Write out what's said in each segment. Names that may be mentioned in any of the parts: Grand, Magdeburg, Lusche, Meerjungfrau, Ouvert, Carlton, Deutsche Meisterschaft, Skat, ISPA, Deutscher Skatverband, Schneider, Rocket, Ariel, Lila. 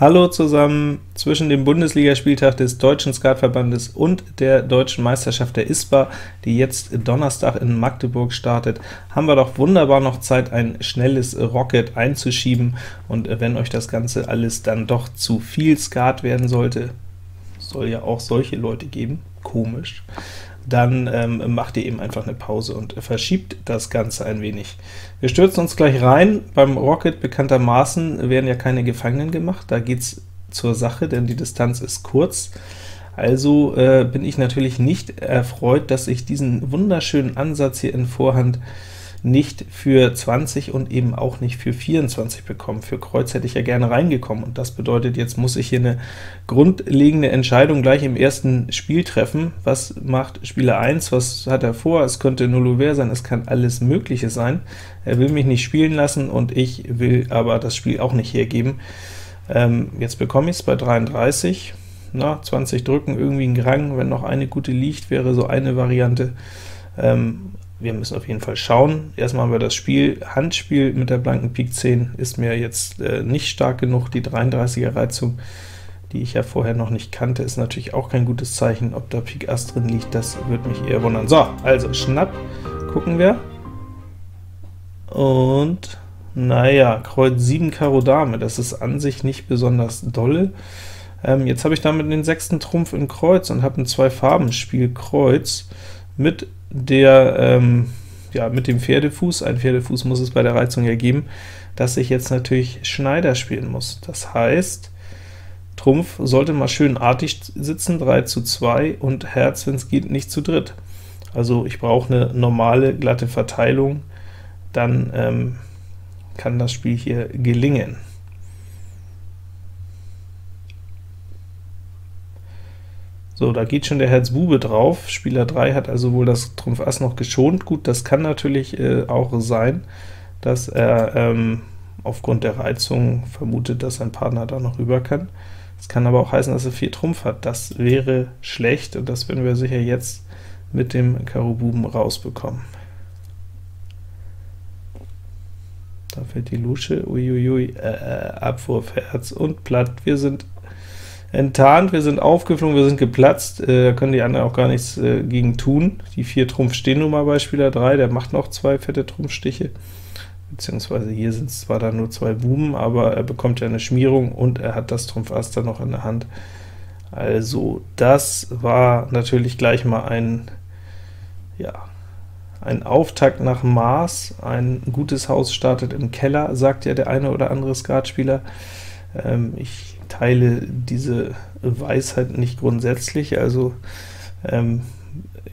Hallo zusammen! Zwischen dem Bundesligaspieltag des Deutschen Skatverbandes und der Deutschen Meisterschaft der ISPA, die jetzt Donnerstag in Magdeburg startet, haben wir doch wunderbar noch Zeit, ein schnelles Rocket einzuschieben, und wenn euch das Ganze alles dann doch zu viel Skat werden sollte, soll ja auch solche Leute geben, komisch, dann macht ihr eben einfach eine Pause und verschiebt das Ganze ein wenig. Wir stürzen uns gleich rein. Beim Rocket bekanntermaßen werden ja keine Gefangenen gemacht, da geht's zur Sache, denn die Distanz ist kurz. Also bin ich natürlich nicht erfreut, dass ich diesen wunderschönen Ansatz hier in Vorhand nicht für 20 und eben auch nicht für 24 bekommen. Für Kreuz hätte ich ja gerne reingekommen, und das bedeutet, jetzt muss ich hier eine grundlegende Entscheidung gleich im ersten Spiel treffen. Was macht Spieler 1, was hat er vor? Es könnte 0 Ouvert sein, es kann alles Mögliche sein. Er will mich nicht spielen lassen, und ich will aber das Spiel auch nicht hergeben. Jetzt bekomme ich es bei 33, na, 20 drücken, irgendwie einen Rang, wenn noch eine gute liegt, wäre so eine Variante. Wir müssen auf jeden Fall schauen. Erstmal haben wir das Spiel, Handspiel mit der blanken Pik 10 ist mir jetzt nicht stark genug. Die 33er Reizung, die ich ja vorher noch nicht kannte, ist natürlich auch kein gutes Zeichen. Ob da Pik Ass drin liegt, das würde mich eher wundern. So, also Schnapp, gucken wir. Und naja, Kreuz 7 Karo Dame, das ist an sich nicht besonders dolle. Jetzt habe ich damit den 6. Trumpf in Kreuz und habe ein Zwei-Farben-Spiel Kreuz mit der, ja, mit dem Pferdefuß, ein Pferdefuß muss es bei der Reizung ja geben, dass ich jetzt natürlich Schneider spielen muss. Das heißt, Trumpf sollte mal schön artig sitzen, 3:2, und Herz, wenn es geht, nicht zu dritt. Also ich brauche eine normale, glatte Verteilung, dann kann das Spiel hier gelingen. So, da geht schon der Herz Bube drauf, Spieler 3 hat also wohl das Trumpf Ass noch geschont. Gut, das kann natürlich auch sein, dass er aufgrund der Reizung vermutet, dass sein Partner da noch rüber kann. Das kann aber auch heißen, dass er 4 Trumpf hat. Das wäre schlecht, und das werden wir sicher jetzt mit dem Karo Buben rausbekommen. Da fällt die Lusche, uiuiui, Abwurf, Herz und Platt, wir sind enttarnt, wir sind aufgeflogen, wir sind geplatzt, da können die anderen auch gar nichts gegen tun. Die 4 Trumpf stehen nun mal bei Spieler 3, der macht noch 2 fette Trumpfstiche, beziehungsweise hier sind es zwar dann nur 2 Buben, aber er bekommt ja eine Schmierung, und er hat das Trumpf Ass dann noch in der Hand. Also das war natürlich gleich mal ein, ja, ein Auftakt nach Maß, ein gutes Haus startet im Keller, sagt ja der eine oder andere Skatspieler. Ich teile diese Weisheit nicht grundsätzlich, also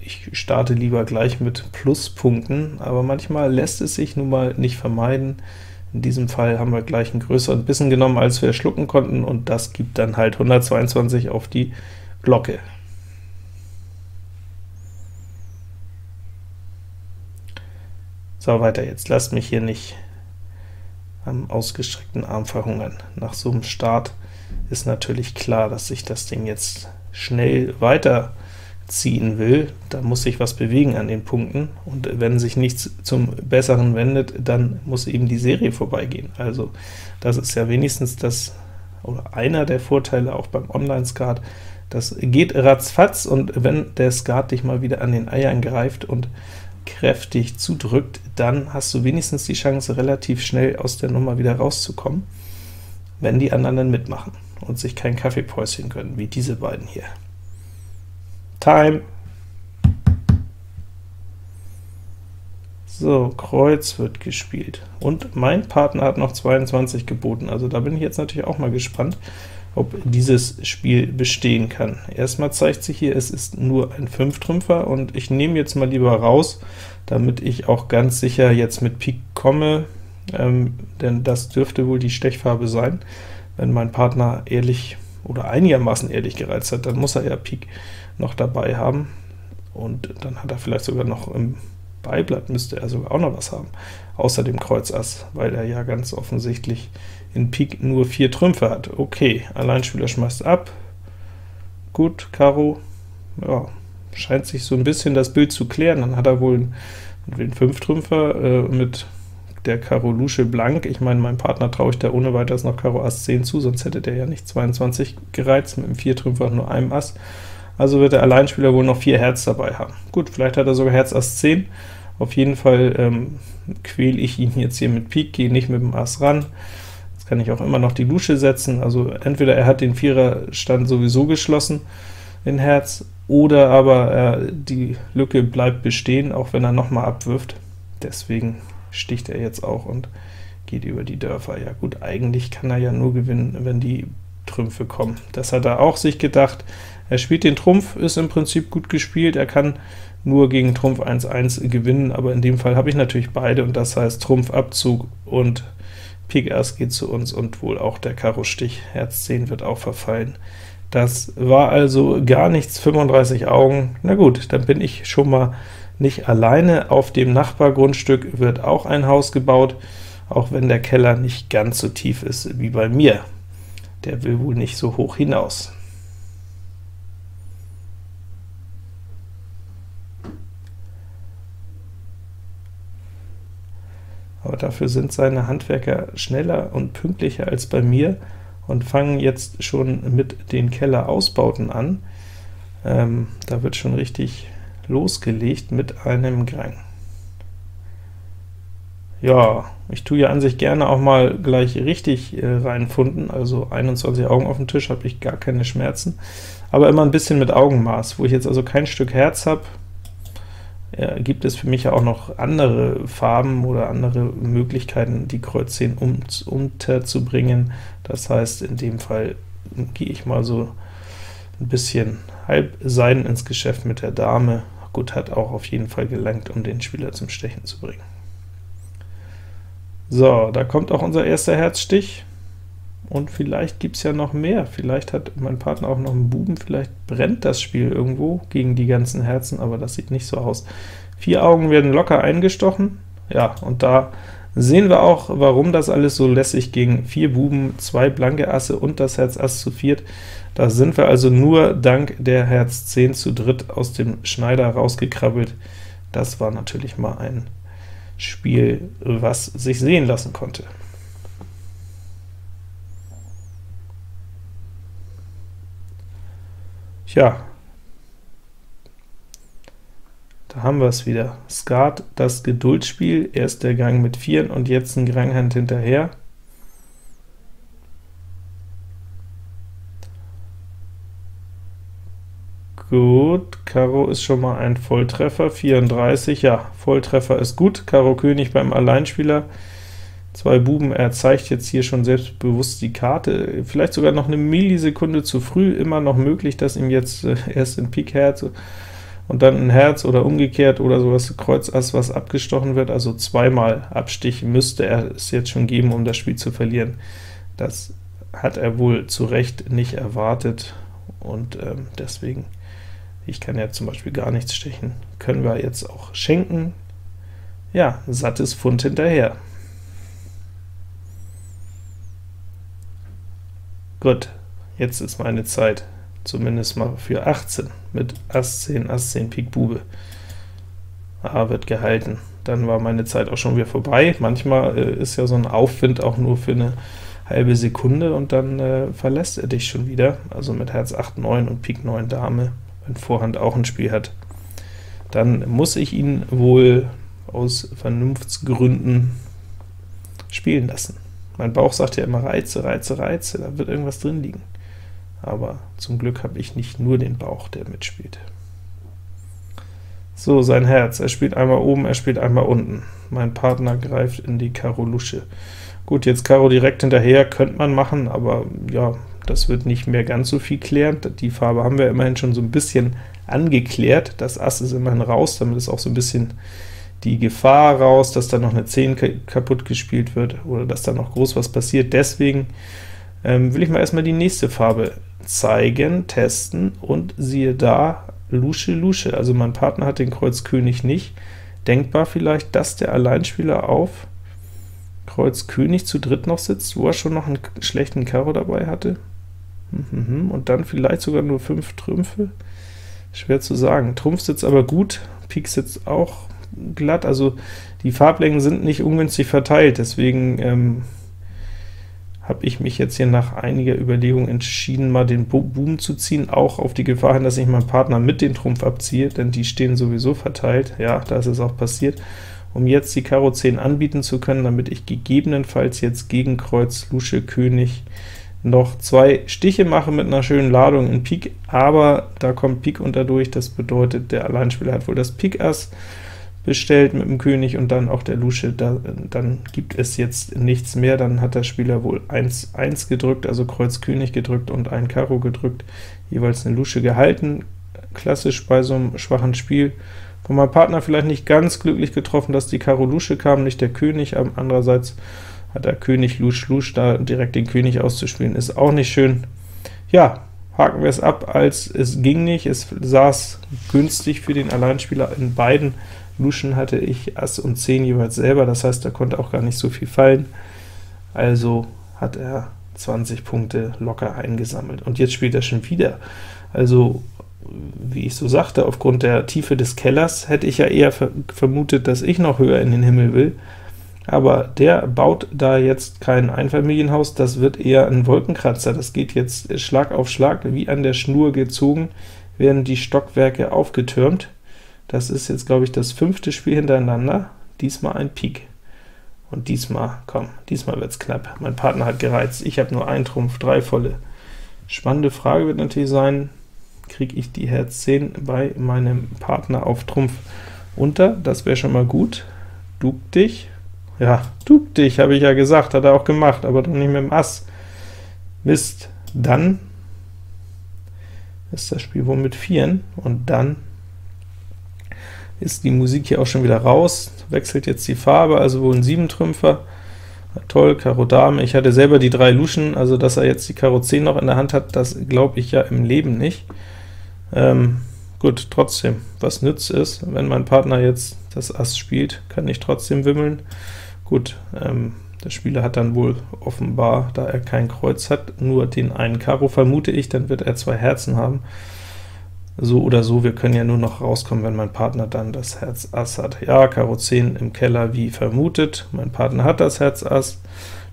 ich starte lieber gleich mit Pluspunkten, aber manchmal lässt es sich nun mal nicht vermeiden. In diesem Fall haben wir gleich einen größeren Bissen genommen, als wir schlucken konnten, und das gibt dann halt 122 auf die Glocke. So, weiter jetzt. Lasst mich hier nicht am ausgestreckten Arm verhungern. Nach so einem Start ist natürlich klar, dass sich das Ding jetzt schnell weiterziehen will. Da muss sich was bewegen an den Punkten, und wenn sich nichts zum Besseren wendet, dann muss eben die Serie vorbeigehen. Also das ist ja wenigstens das, oder einer der Vorteile auch beim Online-Skat. Das geht ratzfatz, und wenn der Skat dich mal wieder an den Eiern greift und kräftig zudrückt, dann hast du wenigstens die Chance, relativ schnell aus der Nummer wieder rauszukommen, wenn die anderen dann mitmachen und sich kein Kaffeepäuschen können, wie diese beiden hier. Time! So, Kreuz wird gespielt, und mein Partner hat noch 22 geboten, also da bin ich jetzt natürlich auch mal gespannt, ob dieses Spiel bestehen kann. Erstmal zeigt sich hier, es ist nur ein 5-Trümpfer, und ich nehme jetzt mal lieber raus, damit ich auch ganz sicher jetzt mit Pik komme, denn das dürfte wohl die Stechfarbe sein. Wenn mein Partner ehrlich oder einigermaßen ehrlich gereizt hat, dann muss er ja Pik noch dabei haben, und dann hat er vielleicht sogar noch im Beiblatt müsste er sogar auch noch was haben, außer dem Kreuz Ass, weil er ja ganz offensichtlich in Pik nur 4 Trümpfe hat. Okay, Alleinspieler schmeißt ab, gut, Karo, ja, scheint sich so ein bisschen das Bild zu klären, dann hat er wohl einen 5-Trümpfer mit der Karo Lusche blank. Ich meine, meinem Partner traue ich da ohne weiteres noch Karo Ass 10 zu, sonst hätte der ja nicht 22 gereizt, mit dem 4-Trümpfer nur einem Ass. Also wird der Alleinspieler wohl noch 4 Herz dabei haben. Gut, vielleicht hat er sogar Herz Ass 10. Auf jeden Fall quäle ich ihn jetzt hier mit Pik, gehe nicht mit dem Ass ran. Jetzt kann ich auch immer noch die Lusche setzen, also entweder er hat den Viererstand sowieso geschlossen in Herz, oder aber die Lücke bleibt bestehen, auch wenn er nochmal abwirft. Deswegen sticht er jetzt auch und geht über die Dörfer. Ja gut, eigentlich kann er ja nur gewinnen, wenn die Trümpfe kommen. Das hat er auch sich gedacht. Er spielt den Trumpf, ist im Prinzip gut gespielt, er kann nur gegen Trumpf 1-1 gewinnen, aber in dem Fall habe ich natürlich beide, und das heißt Trumpfabzug und Pik Ass geht zu uns und wohl auch der Karo-Stich. Herz 10 wird auch verfallen. Das war also gar nichts, 35 Augen. Na gut, dann bin ich schon mal nicht alleine. Auf dem Nachbargrundstück wird auch ein Haus gebaut, auch wenn der Keller nicht ganz so tief ist wie bei mir. Der will wohl nicht so hoch hinaus. Aber dafür sind seine Handwerker schneller und pünktlicher als bei mir und fangen jetzt schon mit den Kellerausbauten an. Da wird schon richtig losgelegt mit einem Grand. Ja, ich tue ja an sich gerne auch mal gleich richtig reinfunden, also 21 Augen auf dem Tisch, habe ich gar keine Schmerzen, aber immer ein bisschen mit Augenmaß. Wo ich jetzt also kein Stück Herz habe, gibt es für mich ja auch noch andere Farben oder andere Möglichkeiten, die Kreuz 10 unterzubringen. Das heißt, in dem Fall gehe ich mal so ein bisschen halbseiden ins Geschäft mit der Dame. Gut, hat auch auf jeden Fall gelangt, um den Spieler zum Stechen zu bringen. So, da kommt auch unser erster Herzstich, und vielleicht gibt es ja noch mehr. Vielleicht hat mein Partner auch noch einen Buben, vielleicht brennt das Spiel irgendwo gegen die ganzen Herzen, aber das sieht nicht so aus. 4 Augen werden locker eingestochen, ja, und da sehen wir auch, warum das alles so lässig ging. 4 Buben, 2 blanke Asse und das Herz Ass zu viert. Da sind wir also nur dank der Herz 10 zu dritt aus dem Schneider rausgekrabbelt. Das war natürlich mal ein Spiel, was sich sehen lassen konnte. Tja, da haben wir es wieder. Skat, das Geduldsspiel, erst der Gang mit Vieren und jetzt ein Granghand hinterher. Gut, Karo ist schon mal ein Volltreffer, 34, ja, Volltreffer ist gut. Karo König beim Alleinspieler, 2 Buben, er zeigt jetzt hier schon selbstbewusst die Karte, vielleicht sogar noch eine Millisekunde zu früh, immer noch möglich, dass ihm jetzt erst ein Pik Herz und dann ein Herz oder umgekehrt oder sowas, Kreuz Ass, was abgestochen wird, also zweimal Abstich müsste er es jetzt schon geben, um das Spiel zu verlieren. Das hat er wohl zu Recht nicht erwartet, und deswegen, ich kann ja zum Beispiel gar nichts stechen, können wir jetzt auch schenken. Ja, sattes Pfund hinterher. Gut, jetzt ist meine Zeit, zumindest mal für 18, mit Ass 10, Ass 10, Pik Bube. A wird gehalten, dann war meine Zeit auch schon wieder vorbei. Manchmal ist ja so ein Aufwind auch nur für eine halbe Sekunde, und dann verlässt er dich schon wieder, also mit Herz 8, 9 und Pik 9 Dame. Wenn Vorhand auch ein Spiel hat, dann muss ich ihn wohl aus Vernunftsgründen spielen lassen. Mein Bauch sagt ja immer Reize, Reize, Reize, da wird irgendwas drin liegen. Aber zum Glück habe ich nicht nur den Bauch, der mitspielt. So, sein Herz, er spielt einmal oben, er spielt einmal unten. Mein Partner greift in die Karo Lusche. Gut, jetzt Karo direkt hinterher, könnte man machen, aber ja, das wird nicht mehr ganz so viel klären. Die Farbe haben wir immerhin schon so ein bisschen angeklärt. Das Ass ist immerhin raus, damit ist auch so ein bisschen die Gefahr raus, dass da noch eine 10 kaputt gespielt wird, oder dass da noch groß was passiert. Deswegen will ich mal erstmal die nächste Farbe zeigen, testen, und siehe da, Lusche, Lusche. Also mein Partner hat den Kreuz König nicht. Denkbar vielleicht, dass der Alleinspieler auf Kreuz König zu dritt noch sitzt, wo er schon noch einen schlechten Karo dabei hatte. Und dann vielleicht sogar nur 5 Trümpfe? Schwer zu sagen. Trumpf sitzt aber gut, Pik sitzt auch glatt, also die Farblängen sind nicht ungünstig verteilt, deswegen habe ich mich jetzt hier nach einiger Überlegung entschieden, mal den Boom zu ziehen, auch auf die Gefahr hin, dass ich meinen Partner mit dem Trumpf abziehe, denn die stehen sowieso verteilt, ja, da ist es auch passiert, um jetzt die Karo 10 anbieten zu können, damit ich gegebenenfalls jetzt gegen Kreuz, Lusche, König noch 2 Stiche mache mit einer schönen Ladung in Pik, aber da kommt Pik unter durch, das bedeutet, der Alleinspieler hat wohl das Pik-Ass bestellt mit dem König und dann auch der Lusche, dann gibt es jetzt nichts mehr, dann hat der Spieler wohl 1-1 gedrückt, also Kreuz-König gedrückt und ein Karo gedrückt, jeweils eine Lusche gehalten, klassisch bei so einem schwachen Spiel. Von meinem Partner vielleicht nicht ganz glücklich getroffen, dass die Karo Lusche kam, nicht der König, aber andererseits hat der König Lusch Lusch, da direkt den König auszuspielen, ist auch nicht schön. Ja, haken wir es ab, als es ging nicht, es saß günstig für den Alleinspieler, in beiden Luschen hatte ich Ass und 10 jeweils selber, das heißt, da konnte auch gar nicht so viel fallen, also hat er 20 Punkte locker eingesammelt. Und jetzt spielt er schon wieder, also wie ich so sagte, aufgrund der Tiefe des Kellers hätte ich ja eher vermutet, dass ich noch höher in den Himmel will, aber der baut da jetzt kein Einfamilienhaus, das wird eher ein Wolkenkratzer, das geht jetzt Schlag auf Schlag, wie an der Schnur gezogen, werden die Stockwerke aufgetürmt. Das ist jetzt, glaube ich, das 5. Spiel hintereinander, diesmal ein Pik. Und diesmal, komm, diesmal wird's knapp, mein Partner hat gereizt, ich habe nur einen Trumpf, 3 volle. Spannende Frage wird natürlich sein, kriege ich die Herz 10 bei meinem Partner auf Trumpf unter, das wäre schon mal gut. Duck dich, ja, duck dich, habe ich ja gesagt, hat er auch gemacht, aber doch nicht mit dem Ass. Mist, dann ist das Spiel wohl mit 4, und dann ist die Musik hier auch schon wieder raus, wechselt jetzt die Farbe, also wohl ein 7-Trümpfer, toll, Karo Dame, ich hatte selber die 3 Luschen, also dass er jetzt die Karo 10 noch in der Hand hat, das glaube ich ja im Leben nicht. Gut, trotzdem, was nützt es, wenn mein Partner jetzt das Ass spielt, kann ich trotzdem wimmeln. Gut, der Spieler hat dann wohl offenbar, da er kein Kreuz hat, nur den einen Karo, vermute ich, dann wird er 2 Herzen haben. So oder so, wir können ja nur noch rauskommen, wenn mein Partner dann das Herz Ass hat. Ja, Karo 10 im Keller, wie vermutet, mein Partner hat das Herz Ass,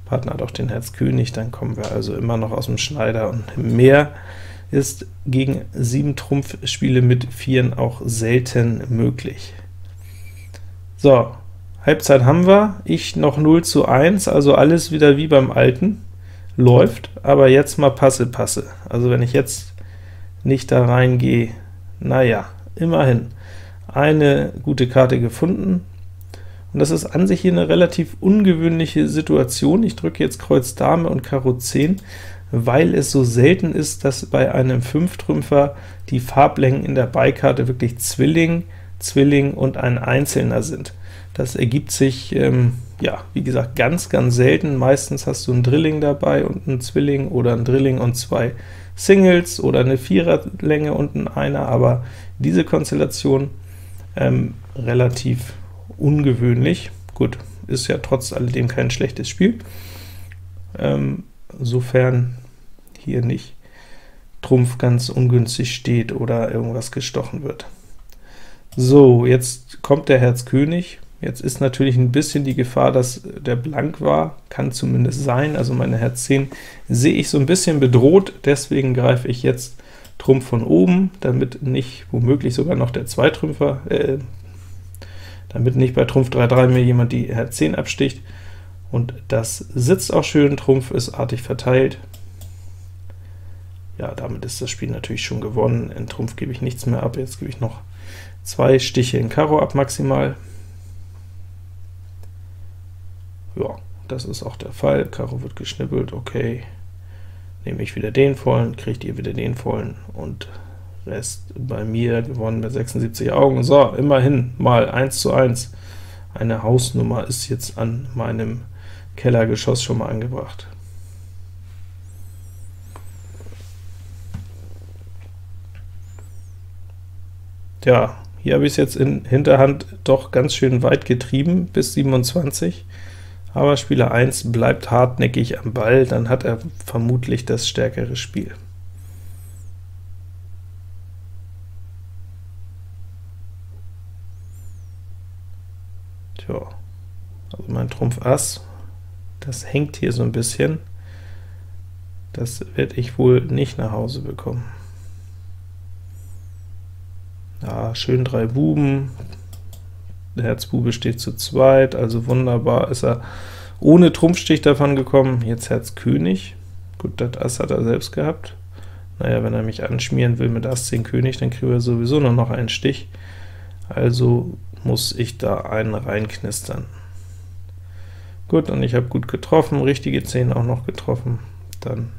Partner hat auch den Herz König, dann kommen wir also immer noch aus dem Schneider, und mehr ist gegen 7 Trumpfspiele mit 4 auch selten möglich. So, Halbzeit haben wir, ich noch 0:1, also alles wieder wie beim Alten, läuft, aber jetzt mal Passe-Passe, also wenn ich jetzt nicht da reingehe, naja, immerhin eine gute Karte gefunden, und das ist an sich hier eine relativ ungewöhnliche Situation. Ich drücke jetzt Kreuz Dame und Karo 10, weil es so selten ist, dass bei einem 5-Trümpfer die Farblängen in der Beikarte wirklich Zwilling, Zwilling und ein Einzelner sind. Das ergibt sich, ja, wie gesagt, ganz, ganz selten. Meistens hast du einen Drilling dabei und einen Zwilling oder einen Drilling und 2 Singles oder eine Viererlänge und ein Einer, aber diese Konstellation relativ ungewöhnlich. Gut, ist ja trotz alledem kein schlechtes Spiel, sofern hier nicht Trumpf ganz ungünstig steht oder irgendwas gestochen wird. So, jetzt kommt der Herz König. Jetzt ist natürlich ein bisschen die Gefahr, dass der blank war, kann zumindest sein, also meine Herz 10 sehe ich so ein bisschen bedroht, deswegen greife ich jetzt Trumpf von oben, damit nicht womöglich sogar noch der 2-Trümpfer, damit nicht bei Trumpf 3-3 mir jemand die Herz 10 absticht, und das sitzt auch schön, Trumpf ist artig verteilt. Ja, damit ist das Spiel natürlich schon gewonnen, in Trumpf gebe ich nichts mehr ab, jetzt gebe ich noch 2 Stiche in Karo ab maximal. Ja, das ist auch der Fall, Karo wird geschnippelt, okay, nehme ich wieder den vollen, kriegt ihr wieder den vollen, und Rest bei mir gewonnen mit 76 Augen. So, immerhin mal 1:1, eine Hausnummer ist jetzt an meinem Kellergeschoss schon mal angebracht. Tja, hier habe ich es jetzt in Hinterhand doch ganz schön weit getrieben, bis 27, aber Spieler 1 bleibt hartnäckig am Ball, dann hat er vermutlich das stärkere Spiel. Ja, also mein Trumpf Ass, das hängt hier so ein bisschen. Das werde ich wohl nicht nach Hause bekommen. Ja, schön 3 Buben. Der Herzbube steht zu zweit, also wunderbar ist er ohne Trumpfstich davon gekommen. Jetzt Herz König. Gut, das Ass hat er selbst gehabt. Naja, wenn er mich anschmieren will mit Ass 10 König, dann kriege er sowieso nur noch einen Stich. Also muss ich da einen reinknistern. Gut, und ich habe gut getroffen, richtige 10 auch noch getroffen. Dann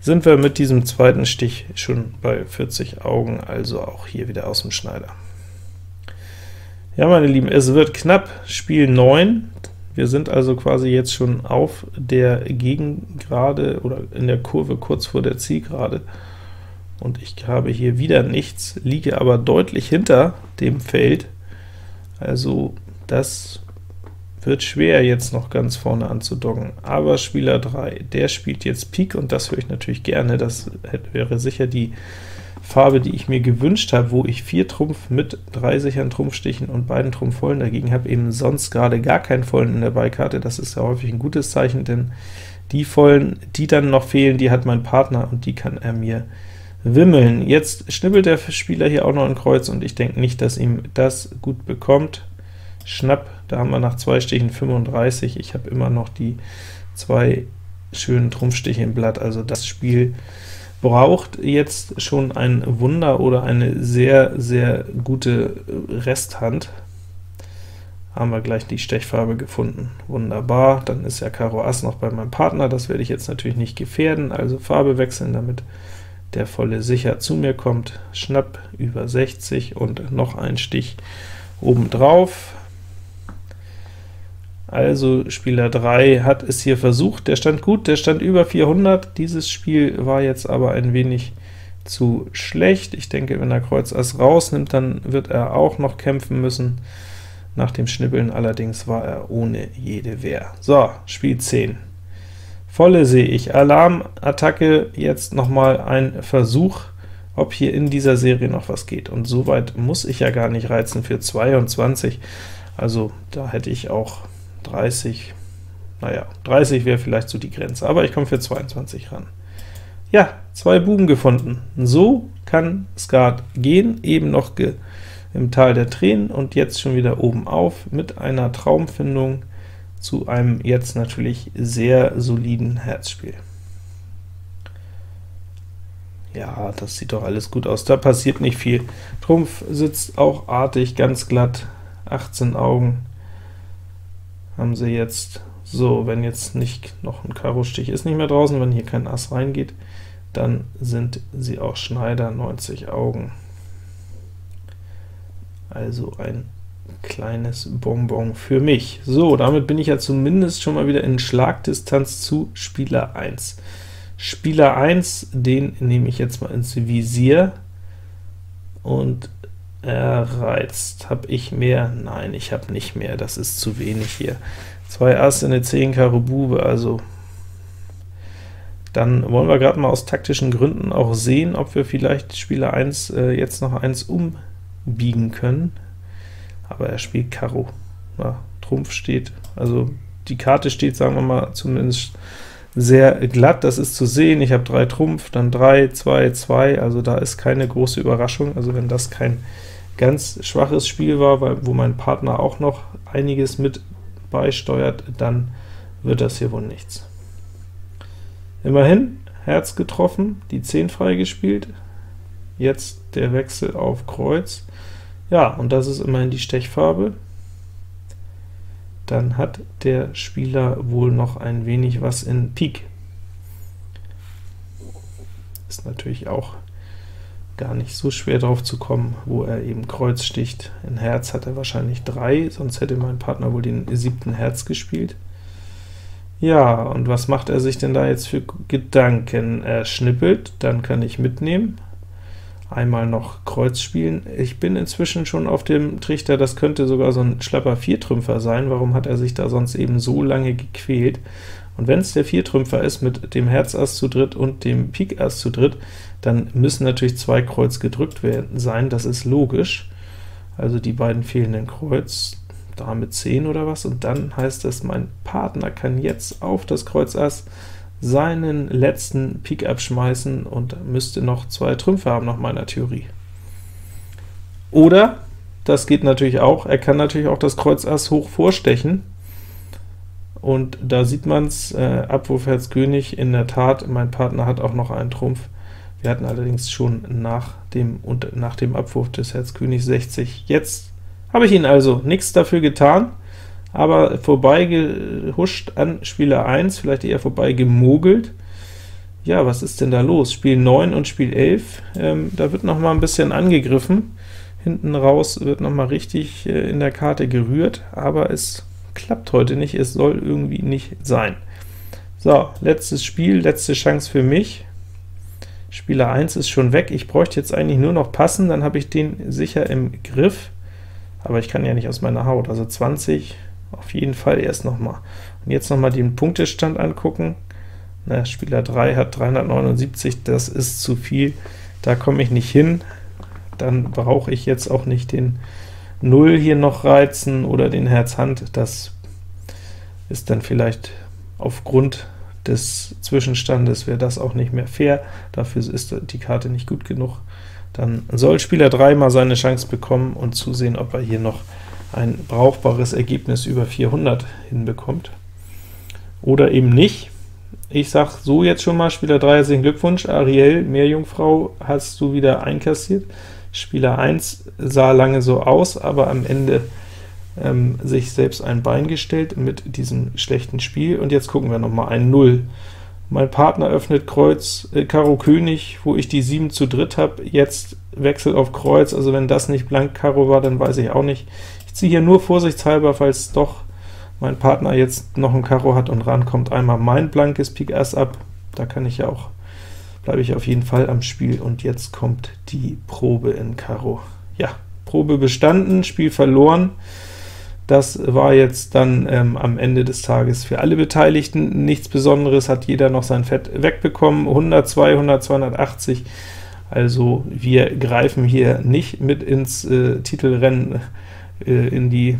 sind wir mit diesem zweiten Stich schon bei 40 Augen, also auch hier wieder aus dem Schneider. Ja, meine Lieben, es wird knapp, Spiel 9. Wir sind also quasi jetzt schon auf der Gegengerade oder in der Kurve kurz vor der Zielgerade, und ich habe hier wieder nichts, liege aber deutlich hinter dem Feld, also das wird schwer, jetzt noch ganz vorne anzudocken. Aber Spieler 3, der spielt jetzt Pik, und das höre ich natürlich gerne, das wäre sicher die Farbe, die ich mir gewünscht habe, wo ich 4 Trumpf mit 3 sicheren Trumpfstichen und 2 Trumpfvollen dagegen habe, eben sonst gerade gar keinen Vollen in der Beikarte. Das ist ja häufig ein gutes Zeichen, denn die Vollen, die dann noch fehlen, die hat mein Partner, und die kann er mir wimmeln. Jetzt schnippelt der Spieler hier auch noch ein Kreuz, und ich denke nicht, dass ihm das gut bekommt. Schnapp, da haben wir nach 2 Stichen 35, ich habe immer noch die 2 schönen Trumpfstiche im Blatt, also das Spiel braucht jetzt schon ein Wunder oder eine sehr, sehr gute Resthand. Haben wir gleich die Stechfarbe gefunden, wunderbar, dann ist ja Karo Ass noch bei meinem Partner, das werde ich jetzt natürlich nicht gefährden, also Farbe wechseln, damit der Volle sicher zu mir kommt. Schnapp, über 60 und noch ein Stich obendrauf. Also Spieler 3 hat es hier versucht, der stand gut, der stand über 400, dieses Spiel war jetzt aber ein wenig zu schlecht. Ich denke, wenn er Kreuz Ass rausnimmt, dann wird er auch noch kämpfen müssen. Nach dem Schnippeln allerdings war er ohne jede Wehr. So, Spiel 10. Volle sehe ich, Alarmattacke, jetzt nochmal ein Versuch, ob hier in dieser Serie noch was geht. Und so weit muss ich ja gar nicht reizen für 22, also da hätte ich auch 30, naja, 30 wäre vielleicht so die Grenze, aber ich komme für 22 ran. Ja, 2 Buben gefunden. So kann Skat gehen, eben noch im Tal der Tränen, und jetzt schon wieder oben auf mit einer Traumfindung zu einem jetzt natürlich sehr soliden Herzspiel. Ja, das sieht doch alles gut aus, da passiert nicht viel. Trumpf sitzt auch artig, ganz glatt, 18 Augen haben sie jetzt. So, wenn jetzt nicht noch ein Karo-Stich ist nicht mehr draußen, wenn hier kein Ass reingeht, dann sind sie auch Schneider, 90 Augen. Also ein kleines Bonbon für mich. So, damit bin ich ja zumindest schon mal wieder in Schlagdistanz zu Spieler 1. Spieler 1, den nehme ich jetzt mal ins Visier, und reizt. Habe ich mehr? Nein, ich habe nicht mehr, das ist zu wenig hier. 2 Ass in der 10 Karo Bube, also dann wollen wir gerade mal aus taktischen Gründen auch sehen, ob wir vielleicht Spieler 1 jetzt noch eins umbiegen können, aber er spielt Karo. Ja, Trumpf steht, also die Karte steht, sagen wir mal, zumindest sehr glatt, das ist zu sehen, ich habe 3 Trumpf, dann 3, 2, 2, also da ist keine große Überraschung, also wenn das kein ganz schwaches Spiel war, wo mein Partner auch noch einiges mit beisteuert, dann wird das hier wohl nichts. Immerhin, Herz getroffen, die 10 freigespielt, jetzt der Wechsel auf Kreuz, ja, und das ist immerhin die Stechfarbe. Dann hat der Spieler wohl noch ein wenig was in Pik. Ist natürlich auch gar nicht so schwer drauf zu kommen, wo er eben Kreuz sticht. In Herz hat er wahrscheinlich 3, sonst hätte mein Partner wohl den 7. Herz gespielt. Ja, und was macht er sich denn da jetzt für Gedanken? Er schnippelt, dann kann ich mitnehmen, einmal noch Kreuz spielen. Ich bin inzwischen schon auf dem Trichter, das könnte sogar so ein schlapper Viertrümpfer sein, warum hat er sich da sonst eben so lange gequält? Und wenn es der Viertrümpfer ist, mit dem Herzass zu dritt und dem Pikass zu dritt, dann müssen natürlich 2 Kreuz gedrückt werden, sein, das ist logisch. Also die beiden fehlenden Kreuz, Dame 10 oder was, und dann heißt es, mein Partner kann jetzt auf das Kreuz Ass seinen letzten Pik abschmeißen und müsste noch 2 Trümpfe haben, nach meiner Theorie. Oder, das geht natürlich auch, er kann natürlich auch das Kreuz Ass hoch vorstechen, und da sieht man es, Abwurf Herz König, in der Tat, mein Partner hat auch noch einen Trumpf. Wir hatten allerdings schon nach dem Abwurf des Herz König 60. Jetzt habe ich ihn also nichts dafür getan, aber vorbeigehuscht an Spieler 1, vielleicht eher vorbeigemogelt. Ja, was ist denn da los? Spiel 9 und Spiel 11, da wird noch mal ein bisschen angegriffen. Hinten raus wird noch mal richtig in der Karte gerührt, aber es klappt heute nicht, es soll irgendwie nicht sein. So, letztes Spiel, letzte Chance für mich. Spieler 1 ist schon weg, ich bräuchte jetzt eigentlich nur noch passen, dann habe ich den sicher im Griff, aber ich kann ja nicht aus meiner Haut, also 20 auf jeden Fall erst nochmal. Und jetzt nochmal den Punktestand angucken, na, Spieler 3 hat 379, das ist zu viel, da komme ich nicht hin, dann brauche ich jetzt auch nicht den 0 hier noch reizen oder den Herz-Hand, das ist dann vielleicht aufgrund des Zwischenstandes wäre das auch nicht mehr fair, dafür ist die Karte nicht gut genug. Dann soll Spieler 3 mal seine Chance bekommen und zusehen, ob er hier noch ein brauchbares Ergebnis über 400 hinbekommt. Oder eben nicht. Ich sage so jetzt schon mal, Spieler 3, herzlichen Glückwunsch, Ariel, Meerjungfrau, hast du wieder einkassiert. Spieler 1 sah lange so aus, aber am Ende sich selbst ein Bein gestellt mit diesem schlechten Spiel, und jetzt gucken wir nochmal ein 0. Mein Partner öffnet Kreuz, Karo König, wo ich die 7 zu dritt habe, jetzt Wechsel auf Kreuz, also wenn das nicht blank Karo war, dann weiß ich auch nicht. Ich ziehe hier nur vorsichtshalber, falls doch mein Partner jetzt noch ein Karo hat und rankommt, einmal mein blankes Pik Ass ab, da kann ich ja auch, bleibe ich auf jeden Fall am Spiel, und jetzt kommt die Probe in Karo. Ja, Probe bestanden, Spiel verloren. Das war jetzt dann am Ende des Tages für alle Beteiligten nichts Besonderes, hat jeder noch sein Fett wegbekommen, 100, 200, 280, also wir greifen hier nicht mit ins Titelrennen, in die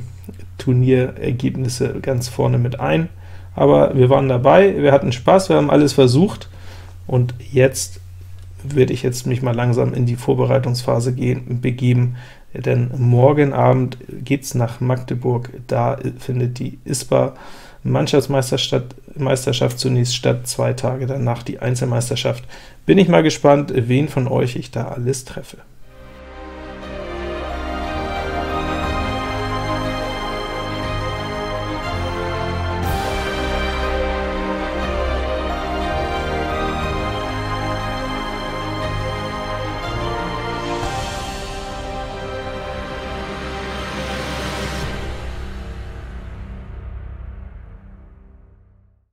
Turnierergebnisse ganz vorne mit ein, aber wir waren dabei, wir hatten Spaß, wir haben alles versucht, und jetzt werde ich mich mal langsam in die Vorbereitungsphase begeben, denn morgen Abend geht's nach Magdeburg, da findet die ISPA Mannschaftsmeisterschaft zunächst statt, 2 Tage danach die Einzelmeisterschaft. Bin ich mal gespannt, wen von euch ich da alles treffe.